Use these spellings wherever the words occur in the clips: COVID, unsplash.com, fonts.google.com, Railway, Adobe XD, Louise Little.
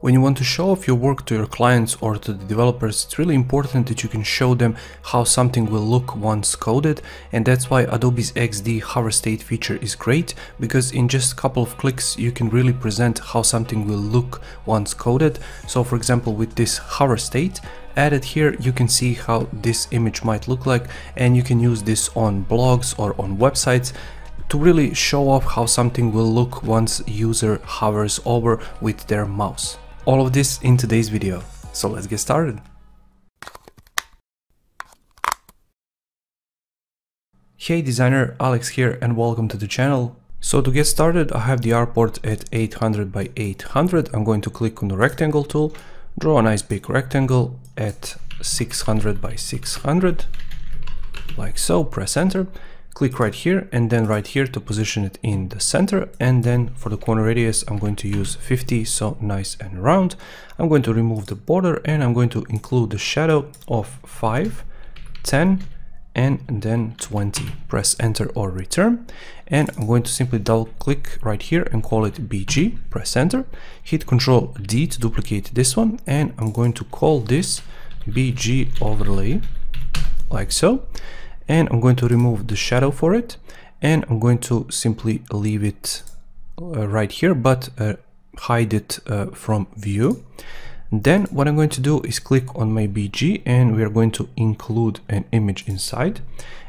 When you want to show off your work to your clients or to the developers, it's really important that you can show them how something will look once coded, and that's why Adobe's XD hover state feature is great, because in just a couple of clicks you can really present how something will look once coded. So for example, with this hover state added here, you can see how this image might look like, and you can use this on blogs or on websites to really show off how something will look once user hovers over with their mouse. All of this in today's video, so let's get started. Hey designer, Alex here and welcome to the channel. So to get started, I have the artboard at 800 by 800. I'm going to click on the rectangle tool, draw a nice big rectangle at 600 by 600, like so, press enter. Click right here and then right here to position it in the center, and then for the corner radius I'm going to use 50, so nice and round. I'm going to remove the border and I'm going to include the shadow of 5, 10 and then 20. Press enter or return, and I'm going to simply double click right here and call it BG. Press enter, hit Ctrl D to duplicate this one, and I'm going to call this BG overlay, like so. And I'm going to remove the shadow for it, and I'm going to simply leave it right here, but hide it from view. Then what I'm going to do is click on my BG, and we are going to include an image inside.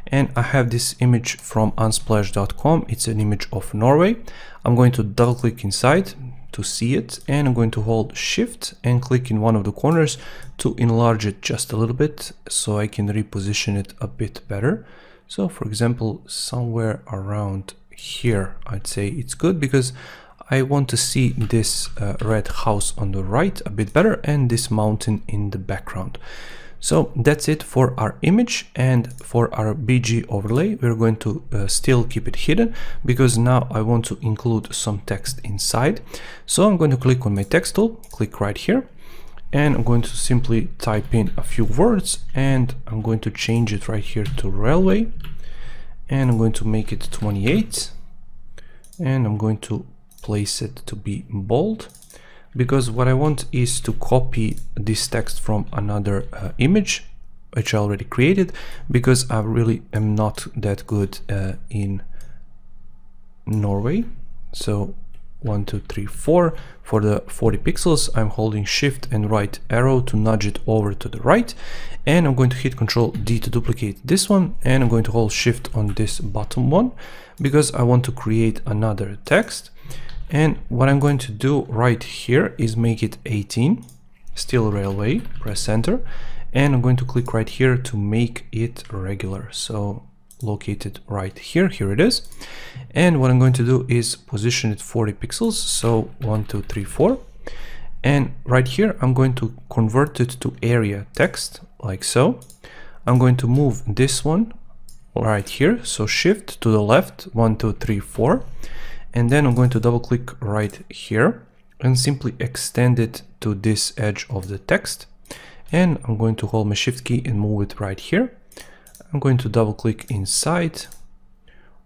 And I have this image from unsplash.com. It's an image of Norway. I'm going to double click inside to see it, and I'm going to hold shift and click in one of the corners to enlarge it just a little bit so I can reposition it a bit better. So for example, somewhere around here, I'd say it's good, because I want to see this red house on the right a bit better and this mountain in the background. So that's it for our image, and for our BG overlay we're going to still keep it hidden, because now I want to include some text inside. So I'm going to click on my text tool, click right here, and I'm going to simply type in a few words, and I'm going to change it right here to railway, and I'm going to make it 28, and I'm going to place it to be bold, because what I want is to copy this text from another image which I already created, because I really am not that good in Norway. So 1, 2, 3, 4 for the 40 pixels. I'm holding shift and right arrow to nudge it over to the right, and I'm going to hit Control D to duplicate this one, and I'm going to hold shift on this bottom one because I want to create another text. And what I'm going to do right here is make it 18, still railway, press enter, and I'm going to click right here to make it regular. So locate it right here, here it is. And what I'm going to do is position it 40 pixels, so 1, 2, 3, 4. And right here, I'm going to convert it to area text, like so. I'm going to move this one right here, so shift to the left, 1, 2, 3, 4. And then I'm going to double click right here and simply extend it to this edge of the text. And I'm going to hold my shift key and move it right here. I'm going to double click inside,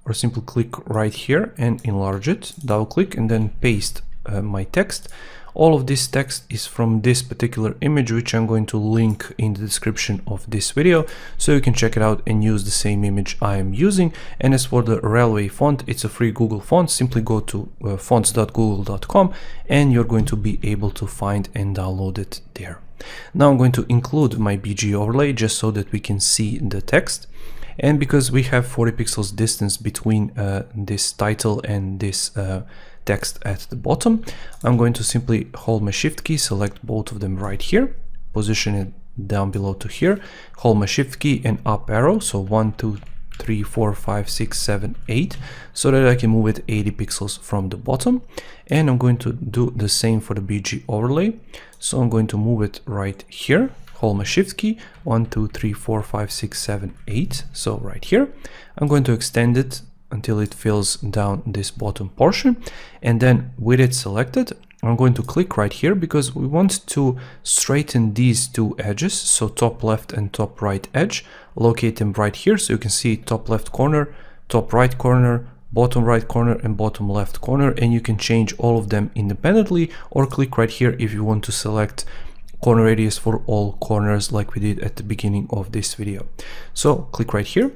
or simply click right here and enlarge it, double click and then paste my text. All of this text is from this particular image, which I'm going to link in the description of this video, so you can check it out and use the same image I am using. And as for the Railway font, it's a free Google font. Simply go to fonts.google.com and you're going to be able to find and download it there. Now I'm going to include my BG overlay just so that we can see the text. And because we have 40 pixels distance between this title and this text at the bottom, I'm going to simply hold my shift key, select both of them right here, position it down below to here, hold my shift key and up arrow, so 1, 2, 3, 4, 5, 6, 7, 8, so that I can move it 80 pixels from the bottom. And I'm going to do the same for the BG overlay, so I'm going to move it right here, hold my shift key, 1, 2, 3, 4, 5, 6, 7, 8, so right here. I'm going to extend it until it fills down this bottom portion, and then with it selected I'm going to click right here, because we want to straighten these two edges, so top left and top right edge. Locate them right here so you can see top left corner, top right corner, bottom right corner and bottom left corner, and you can change all of them independently, or click right here if you want to select corner radius for all corners like we did at the beginning of this video. So click right here,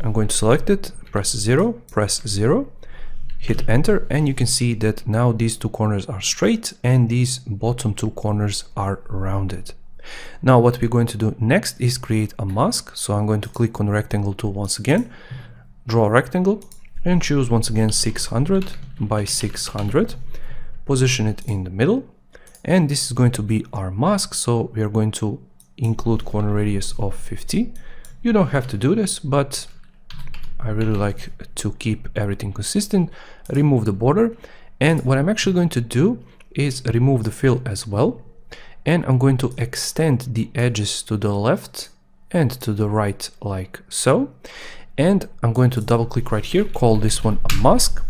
I'm going to select it, press 0, hit enter, and you can see that now these two corners are straight and these bottom two corners are rounded. Now what we're going to do next is create a mask. So I'm going to click on rectangle tool once again, draw a rectangle, and choose once again 600 by 600, position it in the middle, and this is going to be our mask. So we are going to include corner radius of 50. You don't have to do this, but I really like to keep everything consistent. Remove the border, and what I'm actually going to do is remove the fill as well, and I'm going to extend the edges to the left and to the right like so, and I'm going to double click right here, call this one a mask,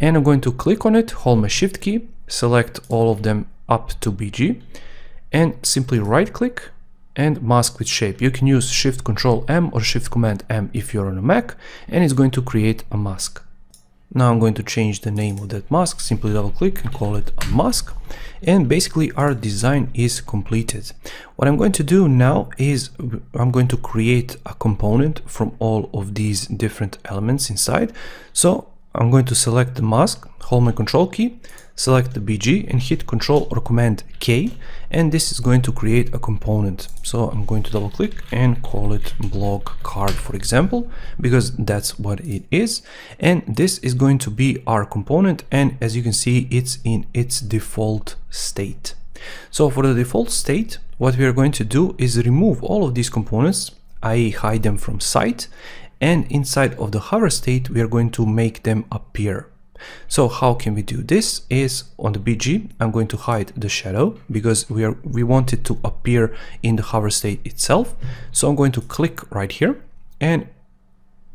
and I'm going to click on it, hold my shift key, select all of them up to BG, and simply right click and mask with shape. You can use Shift Control M or Shift Command M if you're on a Mac, and it's going to create a mask. Now I'm going to change the name of that mask, simply double click and call it a mask, and basically our design is completed. What I'm going to do now is I'm going to create a component from all of these different elements inside. So I'm going to select the mask, hold my Control key, select the BG, and hit Control or Command K, and this is going to create a component. So I'm going to double click and call it blog card, for example, because that's what it is, and this is going to be our component, and as you can see, it's in its default state. So for the default state, what we are going to do is remove all of these components, i.e. hide them from sight, and inside of the hover state we are going to make them appear. So how can we do this is on the BG I'm going to hide the shadow because we want it to appear in the hover state itself. So I'm going to click right here, and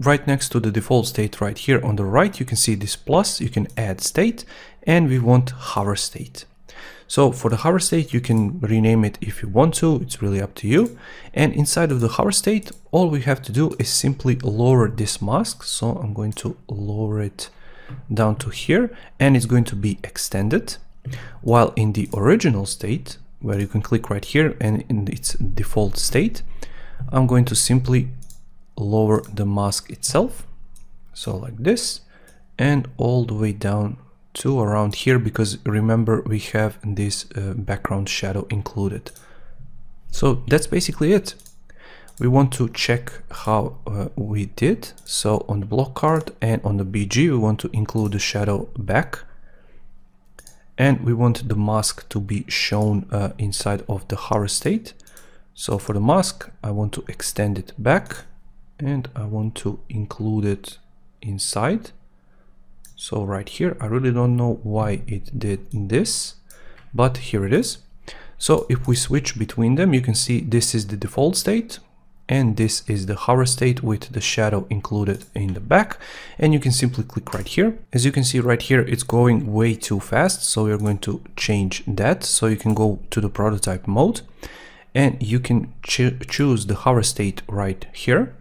right next to the default state right here on the right you can see this plus, you can add state, and we want hover state. So for the hover state you can rename it if you want to, it's really up to you, and inside of the hover state all we have to do is simply lower this mask. So I'm going to lower it down to here, and it's going to be extended, while in the original state where you can click right here and in its default state I'm going to simply lower the mask itself, so like this, and all the way down to around here, because remember we have this background shadow included. So that's basically it. We want to check how we did. So on the block card and on the BG, we want to include the shadow back, and we want the mask to be shown inside of the hover state. So for the mask, I want to extend it back and I want to include it inside. So right here, I really don't know why it did this, but here it is. So if we switch between them, you can see this is the default state, and this is the hover state with the shadow included in the back, and you can simply click right here. As you can see right here, it's going way too fast, so we're going to change that. So you can go to the prototype mode and you can choose the hover state right here,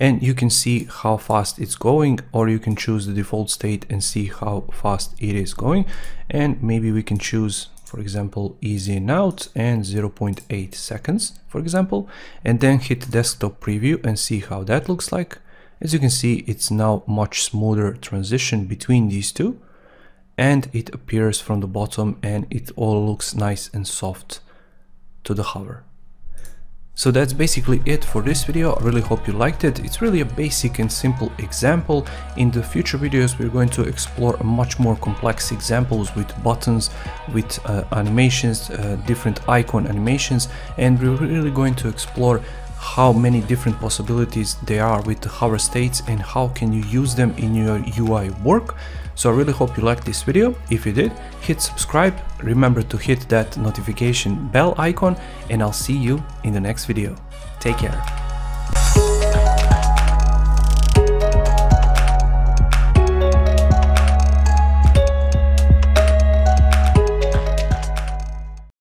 and you can see how fast it's going, or you can choose the default state and see how fast it is going, and maybe we can choose, for example, easy and out and 0.8 seconds, for example, and then hit desktop preview and see how that looks like. As you can see, it's now much smoother transition between these two, and it appears from the bottom, and it all looks nice and soft to the hover. So that's basically it for this video. I really hope you liked it. It's really a basic and simple example. In the future videos, we're going to explore much more complex examples with buttons, with animations, different icon animations, and we're really going to explore how many different possibilities there are with the hover states and how can you use them in your UI work. So I really hope you liked this video. If you did, hit subscribe, remember to hit that notification bell icon, and I'll see you in the next video. Take care.